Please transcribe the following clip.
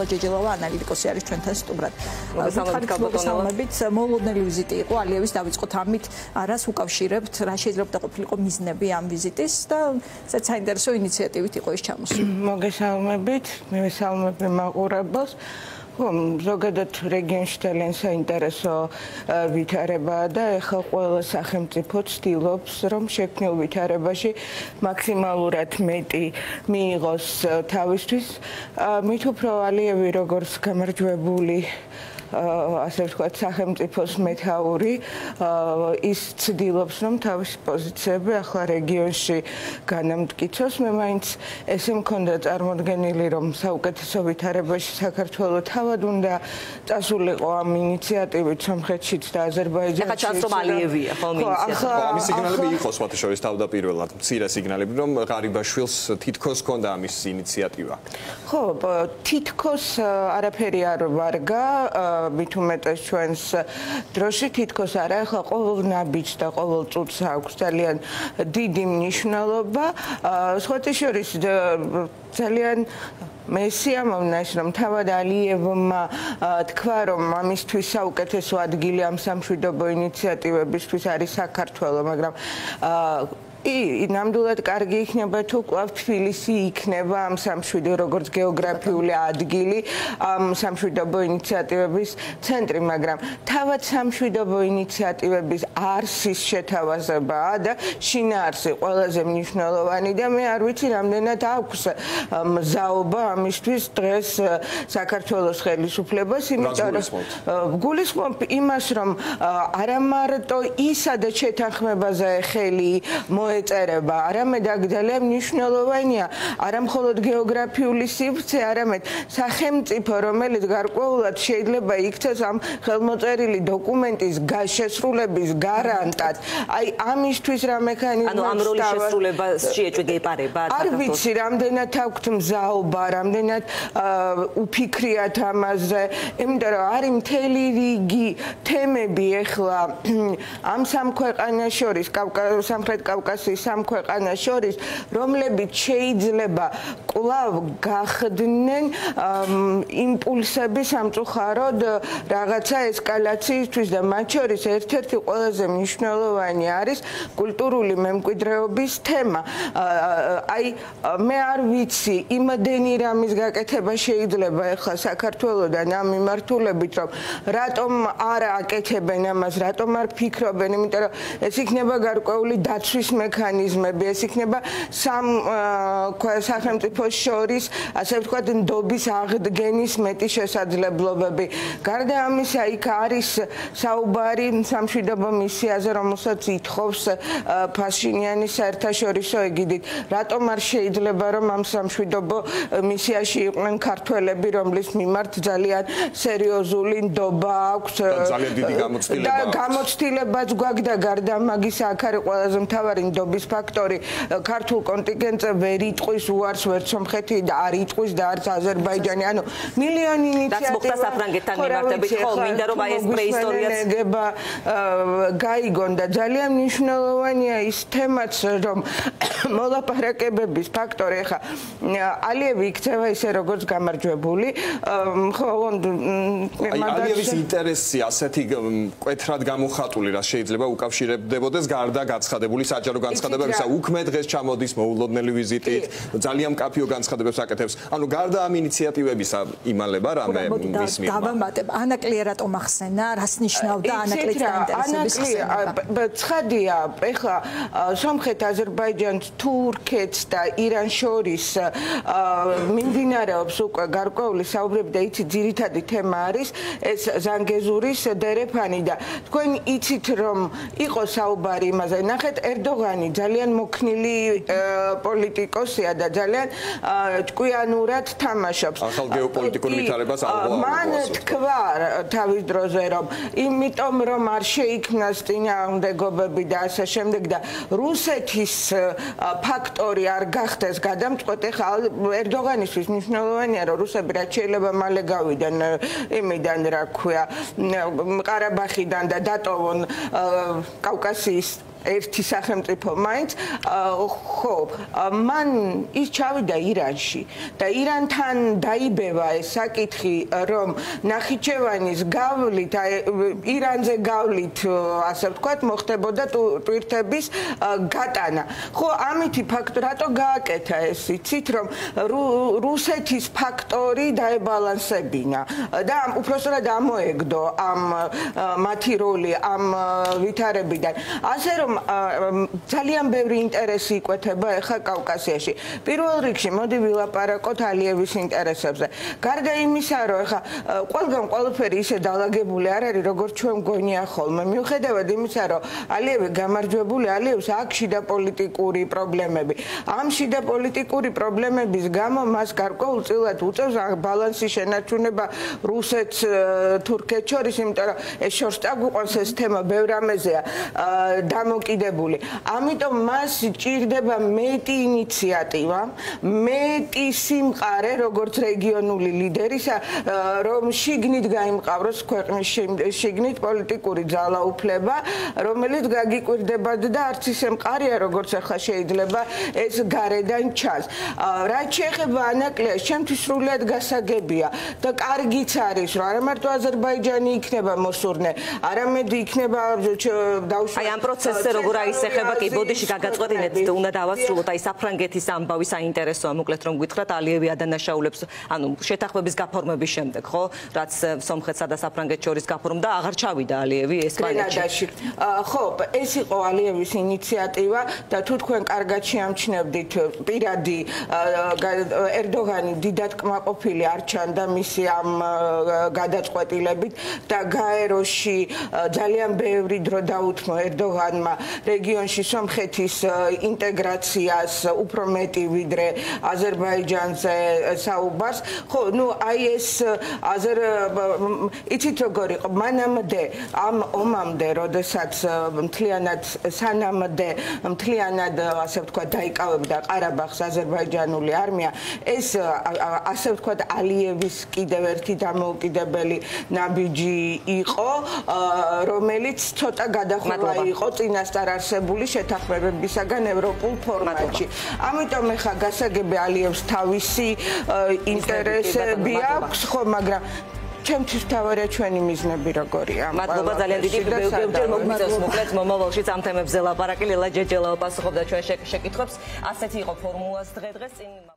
Nikola Jejilova analyticos არის ჩვენთან სტუმრად. Მოგესალმებით გაბატონელებით. Მოულოდნელი ვიზიტი იყო ალიევის დავიწყოთ ამით, რას უკავშირებთ, რა შეიძლება ყოფილიყო მიზნები ამ ვიზიტის და საინტერესო ინიციატივით იყო ის ჩამოსული. Მოგესალმებით, მივესალმები მაყურებელს. Ზოგადად რეგიონში ძალიან საინტერესო ვითარებაა და ეხლა ყველა სახელმწიფო ცდილობს რომ შექმნილ ვითარებაში მაქსიმალურად მეტი მიიღოს თავისთვის. მით უფრო ალიევი როგორც გამარჯვებული ასე ვთქვათ სახელმწიფოს მეთაური ის ცდილობს რომ თავის პოზიციები ახლა რეგიონში განამტკიცოს მე მაინც ესე მქონდა წარმოდგენილი რომ საუკეთესო ვითარებაში საქართველოს თავად უნდა წასულიყო ამ ინიციატივით სამხრეთშიც და აზერბაიჯანშიც ახლა ჩანს რომ ალიევია ხოლმე ინიციატივა ამის სიგნალები იყო სხვათაშორის თავდაპირველად მცირე სიგნალები რომ ღარიბაშვილს თითქოს ჰქონდა ამის ინიციატივა ხო თითქოს არაფერი არ ვარგა მით უმეტეს ჩვენს დროში თითქოს არა ახლა ყოველ ნაბიჯს და ყოველ წუთს აქვს ძალიან დიდი მნიშვნელობა სხვათა შორის ძალიან Messi ამოვნას რომ თავად ალიევმა თქვა რომ ამისთვის საუკეთესო ადგილი ამ სამშვიდობო ინიციატივებისთვის არის საქართველო მაგრამ ნამდვილად კარგი იქნება თუ კვლავ თბილისი იქნება ამ სამშვიდობო როგორც გეოგრაფიული ადგილი ამ სამშვიდობო ინიციატივების ცენტრი მაგრამ თავად სამშვიდობო ინიციატივების არსის შეთავაზებაა და შინაარსი ყველაზე მნიშვნელოვანი და მე არ ვიცი რამდენად აქვს მზაობა ამისთვის დღეს საქართველოს ხელისუფლებას იმიტომ რომ გულისხმობ იმას რომ არა მარტო ის სადაც შეთანხმებაზე ხელი ეწერება არამედ აგდალე მნიშვნელოვანია არა მხოლოდ გეოგრაფიული სივრცე არამედ სახელმწიფო რომელიც გარკვეულად შეიძლება იქცეს ამ ხელმოწერილი დოკუმენტის გასასრულების გარანტად აი ამისთვის რა მექანიზმი ანუ ამ როლის შესრულებას შეეჭვეგეპარება არ ვიცი რამდენად აქვს მზაობა რამდენად უფიქრიათ ამაზე იმიტომ რომ არის მთელი რიგი თემები ეხლა ამ სამ ქვეყანას შორის სამხრეთ კავკასიის სამ ქვეყანას შორის რომლებიც შეიძლება კვლავ გახდნენ იმპულსები სამწუხაროდ რაღაცა ესკალაციისთვის და მათ შორის ერთ-ერთი ყველაზე მნიშვნელოვანი არის კულტურული მემკვიდრეობის თემა. Აი მე არ ვიცი იმდენი რამის გაკეთება შეიძლება ეხლა საქართველოსთან ამ მიმართულებით რომ რატომ არ აკეთებენ ამას რატომ არ ფიქრობენ იმიტომ რომ ეს იქნება გარკვეული დაცვის მექანიზმები ეს იქნება სამ სახელმწიფოს შორის ასე ვთქვათ ნდობის აღდგენის მეტი შესაძლებლობები გარდა ამისა იქ არის საუბარი სამშვიდობო მისიაზე რომელსაც ითხოვს ფაშინიანის საერთაშორისო ეგიდით რატომ არ შეიძლება რომ ამ სამშვიდობო მისიაში იყვნენ ქართველები რომლის მიმართ ძალიან სერიოზული ნდობა აქვს და ძალიან დიდი გამოცდილება და გამოცდილებაც გვაქვს და გარდა მაგისა აქ არის ყველაზე მთავარი ნდობის ფაქტორი ქართულ კონტინგენტზე ვერ იტყვის უარს ვერ სომხეთი და არ იტყვის და არც აზერბაიჯანი ანუ მილიონი ინიციატივა და მოხდა საფრანგეთთან მიმართებით ხო მინდა რომ აი ეს პრეისტორიაც გაიგონდა ძალიან მნიშვნელოვანია ის თემაც რომ მოლაპარაკებების ფაქტორი ხა ალიევი იქცევა ისე როგორც გამარჯვებული ხო ალიევის ინტერესი ასეთი კვეთრად გამოხატული რა შეიძლება უკავშირებდებოდეს გარდა გაცხადებული საჯარო განცხადებებისა უქმე დღეს ჩამოდის მოულოდნელი ვიზიტით ძალიან კაფეო განცხადებებს აკეთებს ანუ გარდა ამ ინიციატივებისა იმალება რამე მის მიერ დავამატებ ანაკლია რატომ ახსენა რას ნიშნავდა ანაკლის ინტერესების ანაკლია ცხადია ეხლა სომხეთ აზერბაიჯანს თურქეთს და ირანს შორის მიმდინარეობს უკვე გარკვეული საუბრები და იცი ძირითადი თემა არის ეს ზანგეზურის დერეფანი და თქვენ იცით რომ იყო საუბარი იმაზე ნახეთ ერდოღანი ძალიან მოქნილი პოლიტიკოსია და ძალიან ჭკვიანურად თამაშობს. ახალ გეოპოლიტიკურ ვითარებას ალღვა. მან თქვა თავის დროზე რომ იმიტომ რომ არ შეიქმნას წინააღმდეგობები და ასე შემდეგ და რუსეთის ფაქტორი არ გახდეს გადამწყვეტ ეხლა ერდოღანისთვის მნიშვნელოვანია რომ რუსები რაც შეიძლება მალე გავიდნენ იმიდან რა ქვია ყარაბახიდან და დატოვონ კავკასიის ერთი სახელმწიფო მაინც ხო მან ის ჩავიდა ირანში და ირანთან დაიბევა ეს საკითხი რომ ნახიჩევანის გავლით ირანზე გავლით ასე ვთქვათ მოხდებოდა ტვირთების გატანა ხო ამითი ფაქტორი რატო გააკეთა ეს იცით რომ რუსეთის ფაქტორი დაებალანსებინა და უბრალოდ ამოეგდო ამ მათი როლი ამ ვითარებიდან ასე რომ ძალიან ბევრი ინტერესი იკვეთება ეხა კავკასიაში. Პირველ რიგში მოდი ვილაპარაკოთ ალიევის ინტერესებზე. Გარდა იმისა, რომ ეხა ყველგან ყველაფერი ისე დაალაგებული არ არის, როგორც ჩვენ გონია ხოლმე. Მიუხედავად იმისა, რომ ალიევი გამარჯვებული, ალიევს აქვს შიდა პოლიტიკური პრობლემები. Ამ შიდა პოლიტიკური პრობლემების გამო მას გარკვეულწილად უწევს ბალანსის შენარჩუნება რუსეთს თურქეთს შორის, იმიტომ რომ ეს შორსტაგუყოს ეს თემა ბევრ ამეზეა. დამოკიდებული. Ამიტომ მას ჭირდება მეტი ინიციატივა, მეტი სიმყარე, როგორც რეგიონული ლიდერისა, რომ შიგნით გაიმყაროს ქვეყნის შიგნით პოლიტიკური ძალაუფლება, რომელიც გაგიკვირდება და არც ისე მყარია, როგორც ახლა შეიძლება ეს გარედან ჩანს. Რაც შეეხება ანაკლიას, შემთთვის სრულად გასაგებია და კარგიც არის, რომ არა მარტო აზერბაიჯანი იქნება მოსურნე, არამედ იქნება დაუშვი I am processor of rice, Hebaki, Gagarin, Tuna Davas, I Safranget is Ambawis, I interest on Mukletron with Ratali, we had an Ashaulips and Shetakobis Gaporma Bisham, the Ho, that's some Hesada Safranget Choris Gaporum, the Archavi Dali, Spanish. Hope, Esi Oalivis Initiativa, the Tutquan Argachiam Chinab, the Piradi, Erdogan, did that come up of Piliarchanda, Missiam Gadat Quatilabit, Tagaeroshi, Dalian Bevri Drodaut. Erdoganma რეგიონში სომხეთის ინტეგრაციას უფრო მეტი ვიდრე აზერბაიჯანზე საუბარს ხო ნუ აი ეს იცით როგორ იყო მანამდე ამ ომამდე როდესაც მთლიანად ასე ვთქვათ დაიკავებდა ყარაბაღს აზერბაიჯანული არმია ეს ასე ვთქვათ ალიევის კიდევ ერთი დამოუკიდებელი ნაბიჯი იყო რომელიც ცოტა გადახურვა იყო წინასწარ არსებული შეთანხმებებისაგან ევროპულ ფორმატში. Ამიტომ ეხა გასაგები ალიევს თავისი ინტერესები აქვს, ხო, მაგრამ ჩემთვის თავარია ჩვენი მიზნები როგორია. Მადლობა ძალიან დიდი ბევრჯერ მოგვიწევს მოკლედ მომავალშიც ამ თემებზე ლაპარაკი ლილა ჯეჯელავა პასუხობდა ჩვენ შეკითხვებს. ასეთი იყო ფორმულა დღე-დღეს წინ